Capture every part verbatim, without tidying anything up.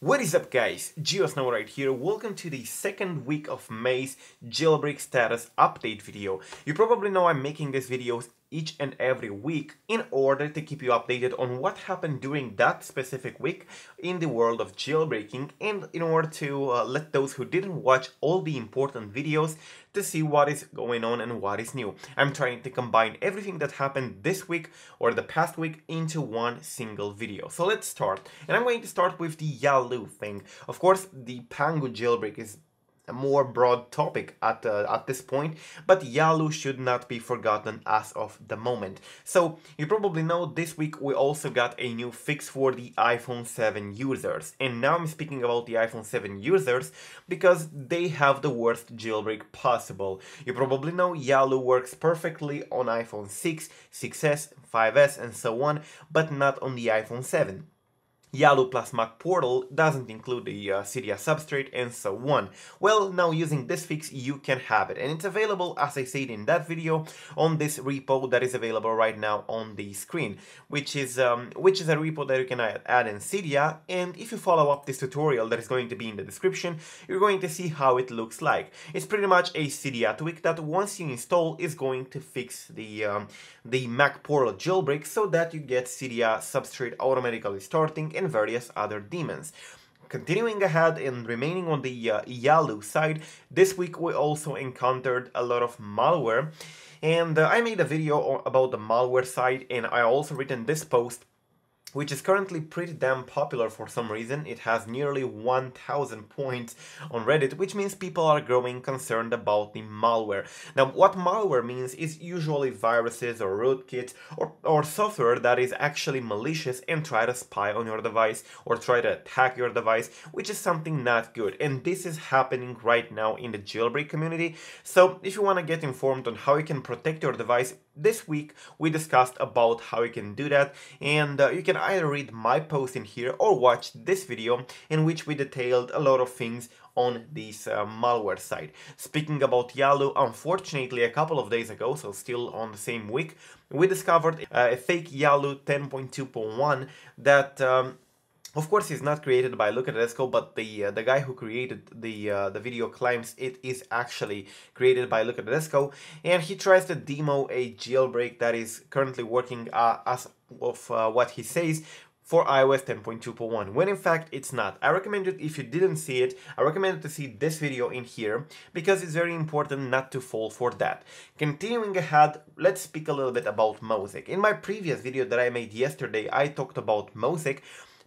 What is up guys, GeoSnow right here, welcome to the second week of May's jailbreak status update video. You probably know I'm making these videos each and every week in order to keep you updated on what happened during that specific week in the world of jailbreaking and in order to uh, let those who didn't watch all the important videos to see what is going on and what is new. I'm trying to combine everything that happened this week or the past week into one single video. So let's start, and I'm going to start with the Yalu thing. Of course, the Pangu jailbreak is a more broad topic at, uh, at this point, but Yalu should not be forgotten as of the moment. So you probably know this week we also got a new fix for the iPhone seven users, and now I'm speaking about the iPhone seven users because they have the worst jailbreak possible. You probably know Yalu works perfectly on iPhone six, six S, five S and so on, but not on the iPhone seven. Yalu plus Mach Portal doesn't include the uh, Cydia substrate and so on. Well, now using this fix you can have it, and it's available, as I said in that video, on this repo that is available right now on the screen, which is um, which is a repo that you can add in Cydia, and if you follow up this tutorial that is going to be in the description, you're going to see how it looks like. It's pretty much a Cydia tweak that once you install is going to fix the, um, the Mach Portal jailbreak so that you get Cydia substrate automatically starting and various other demons. Continuing ahead and remaining on the uh, Yalu side, this week we also encountered a lot of malware, and uh, I made a video about the malware side, and I also written this post, which is currently pretty damn popular for some reason. It has nearly one thousand points on Reddit, which means people are growing concerned about the malware. Now, what malware means is usually viruses or rootkits or, or software that is actually malicious and try to spy on your device or try to attack your device, which is something not good. And this is happening right now in the jailbreak community. So if you want to get informed on how you can protect your device, this week we discussed about how you can do that, and uh, you can either read my post in here or watch this video in which we detailed a lot of things on this uh, malware side. Speaking about Yalu, unfortunately a couple of days ago, so still on the same week, we discovered uh, a fake Yalu ten point two point one that um, of course it's not created by Luca Todesco, but the uh, the guy who created the uh, the video claims it is actually created by Luca Todesco, and he tries to demo a jailbreak that is currently working uh, as of uh, what he says for iOS ten point two point one, when in fact it's not. I recommend it, if you didn't see it, I recommend to see this video in here because it's very important not to fall for that. Continuing ahead, let's speak a little bit about Mosec. In my previous video that I made yesterday, I talked about Mosec,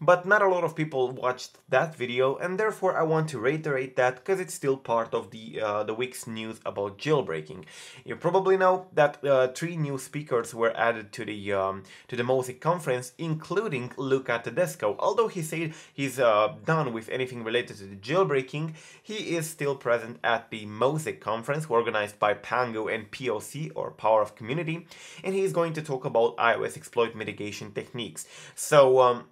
but not a lot of people watched that video, and therefore I want to reiterate that because it's still part of the uh, the week's news about jailbreaking. You probably know that uh, three new speakers were added to the um, to the Mosec conference, including Luca Todesco. Although he said he's uh, done with anything related to the jailbreaking, he is still present at the Mosec conference organized by Pangu and P O C, or Power of Community, and he is going to talk about iOS exploit mitigation techniques. So. Um,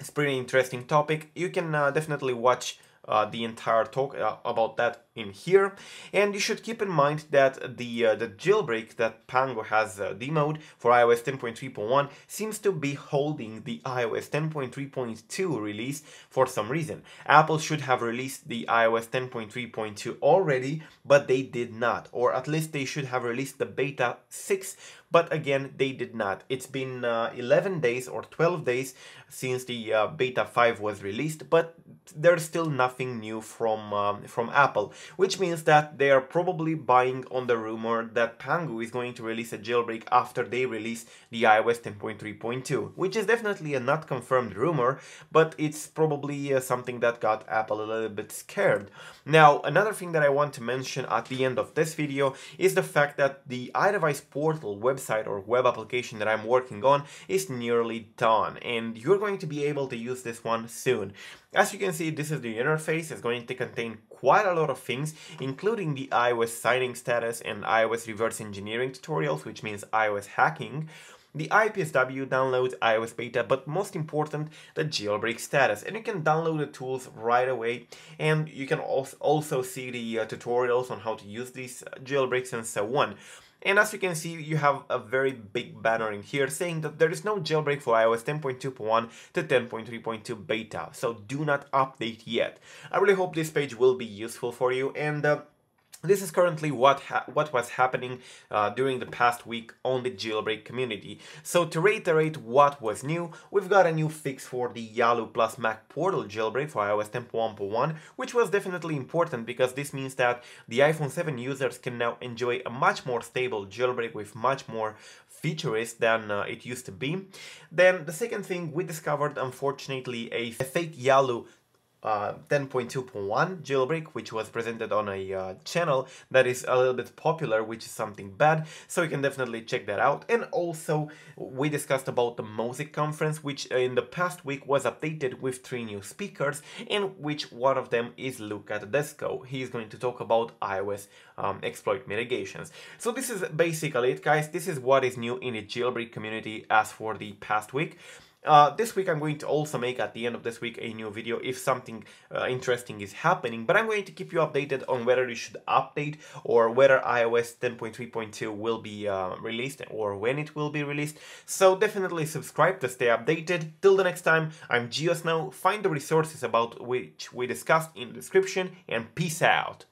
It's a pretty interesting topic. You can uh, definitely watch uh, the entire talk uh, about that in here, and you should keep in mind that the uh, the jailbreak that Pangu has uh, demoed for iOS ten point three point one seems to be holding the iOS ten point three point two release for some reason. Apple should have released the iOS ten point three point two already, but they did not, or at least they should have released the beta six. But again, they did not. It's been uh, eleven days or twelve days since the uh, beta five was released, but there's still nothing new from um, from Apple, which means that they are probably buying on the rumor that Pangu is going to release a jailbreak after they release the iOS ten point three point two, which is definitely a not confirmed rumor, but it's probably uh, something that got Apple a little bit scared. Now, another thing that I want to mention at the end of this video is the fact that the iDevice Portal website Website or web application that I'm working on is nearly done, and you're going to be able to use this one soon. As you can see, this is the interface. It's going to contain quite a lot of things, including the iOS signing status and iOS reverse engineering tutorials, which means iOS hacking, the I P S W downloads, iOS beta, but most important, the jailbreak status. And you can download the tools right away, and you can also see the uh, tutorials on how to use these jailbreaks and so on. And as you can see, you have a very big banner in here saying that there is no jailbreak for i O S ten point two point one to ten point three point two beta, so do not update yet. I really hope this page will be useful for you, and uh, this is currently what ha what was happening uh, during the past week on the jailbreak community. So to reiterate what was new, we've got a new fix for the Yalu plus Mach Portal jailbreak for i O S ten point one point one, which was definitely important because this means that the iPhone seven users can now enjoy a much more stable jailbreak with much more features than uh, it used to be. Then the second thing, we discovered unfortunately a fake Yalu ten point two point one uh, jailbreak, which was presented on a uh, channel that is a little bit popular, which is something bad, so you can definitely check that out. And also we discussed about the Mosec conference, which in the past week was updated with three new speakers, and which one of them is Luca Todesco. He is going to talk about iOS um, exploit mitigations. So this is basically it, guys. This is what is new in the jailbreak community as for the past week. Uh, this week I'm going to also make, at the end of this week, a new video if something uh, interesting is happening, but I'm going to keep you updated on whether you should update or whether i O S ten point three point two will be uh, released or when it will be released. So definitely subscribe to stay updated. Till the next time, I'm GeoSnow. Find the resources about which we discussed in the description, and peace out.